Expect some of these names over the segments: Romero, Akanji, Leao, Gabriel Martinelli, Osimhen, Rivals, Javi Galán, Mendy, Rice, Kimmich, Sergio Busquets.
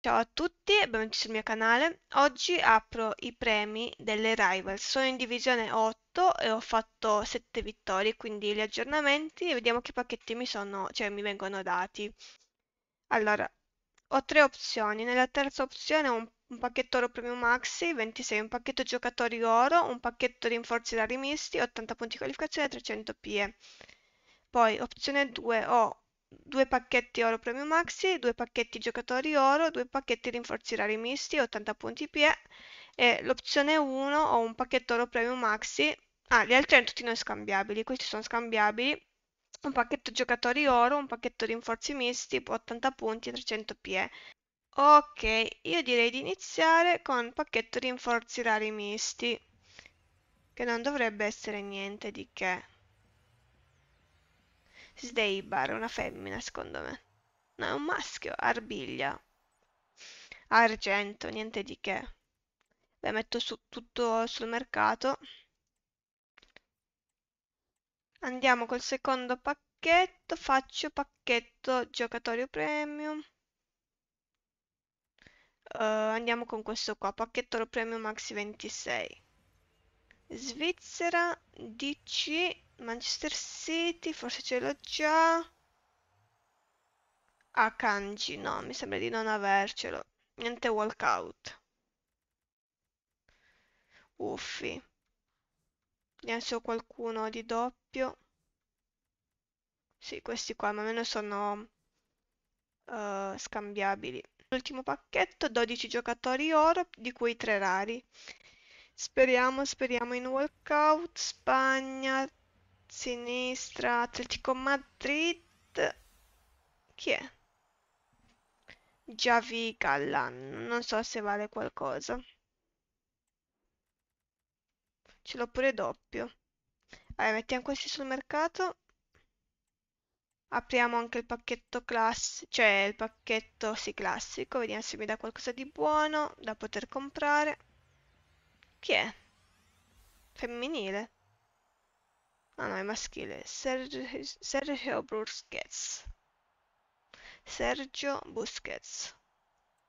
Ciao a tutti e benvenuti sul mio canale. Oggi apro i premi delle Rivals. Sono in divisione 8 e ho fatto 7 vittorie, quindi gli aggiornamenti e vediamo che pacchetti mi vengono dati. Allora, ho tre opzioni. Nella terza opzione ho un pacchetto oro premium maxi, 26, un pacchetto giocatori oro, un pacchetto rinforzi da rimisti, 80 punti di qualificazione e 300 PE. Poi, opzione 2, ho due pacchetti oro premium maxi, due pacchetti giocatori oro, due pacchetti rinforzi rari misti, 80 punti PE, e l'opzione 1 ho un pacchetto oro premium maxi, gli altri erano tutti non scambiabili, questi sono scambiabili, un pacchetto giocatori oro, un pacchetto rinforzi misti, 80 punti e 300 PE. Ok, io direi di iniziare con pacchetto rinforzi rari misti, che non dovrebbe essere niente di che. Sdeibar, una femmina secondo me. No, è un maschio. Arbiglia. Argento, niente di che. Beh, metto su tutto sul mercato. Andiamo col secondo pacchetto. Faccio pacchetto giocatorio premium. Andiamo con questo qua. Pacchetto premium maxi 26. Svizzera, DC... Manchester City, forse ce l'ho già. Akanji, no, mi sembra di non avercelo. Niente walkout. Uffi. Vediamo se ho qualcuno di doppio. Sì, questi qua, ma almeno sono scambiabili. L'ultimo pacchetto, 12 giocatori oro, di cui 3 rari. Speriamo in walkout. Spagna... Sinistra, Atletico Madrid. Chi è? Javi Galán. Non so se vale qualcosa. Ce l'ho pure doppio. Allora, mettiamo questi sul mercato. Apriamo anche il pacchetto classico. Cioè, il pacchetto sì classico. Vediamo se mi dà qualcosa di buono da poter comprare. Chi è? Femminile. Ah no, è maschile. Sergio Busquets.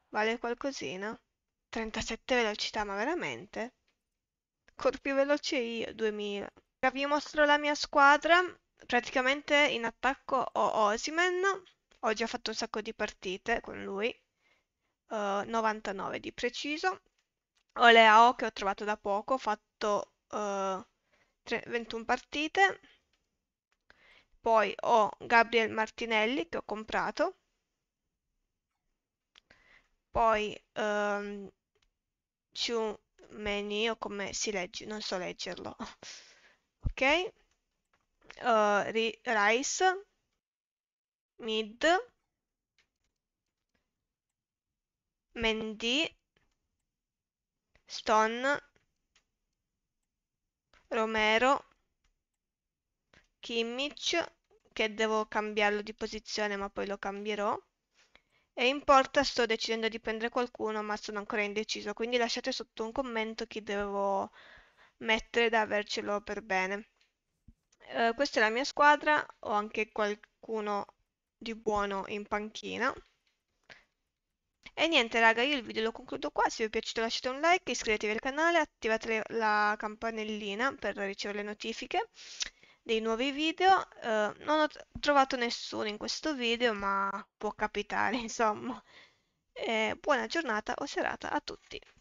Vale qualcosina? 37 velocità, ma veramente? Corpi veloce io, 2000. Ora vi mostro la mia squadra. Praticamente in attacco ho Osimhen. Ho già fatto un sacco di partite con lui. 99 di preciso. Ho Leao che ho trovato da poco. Ho fatto... 21 partite, poi ho Gabriel Martinelli che ho comprato, poi Mendy o come si legge, non so leggerlo, ok, Rice, Mid, Mendy, Stone, Romero, Kimmich, che devo cambiarlo di posizione ma poi lo cambierò, e in porta sto decidendo di prendere qualcuno ma sono ancora indeciso, quindi lasciate sotto un commento chi devo mettere da avercelo per bene. Questa è la mia squadra, ho anche qualcuno di buono in panchina. E niente raga, io il video lo concludo qua, se vi è piaciuto lasciate un like, iscrivetevi al canale, attivate la campanellina per ricevere le notifiche dei nuovi video. Non ho trovato nessuno in questo video, ma può capitare insomma. Buona giornata o serata a tutti!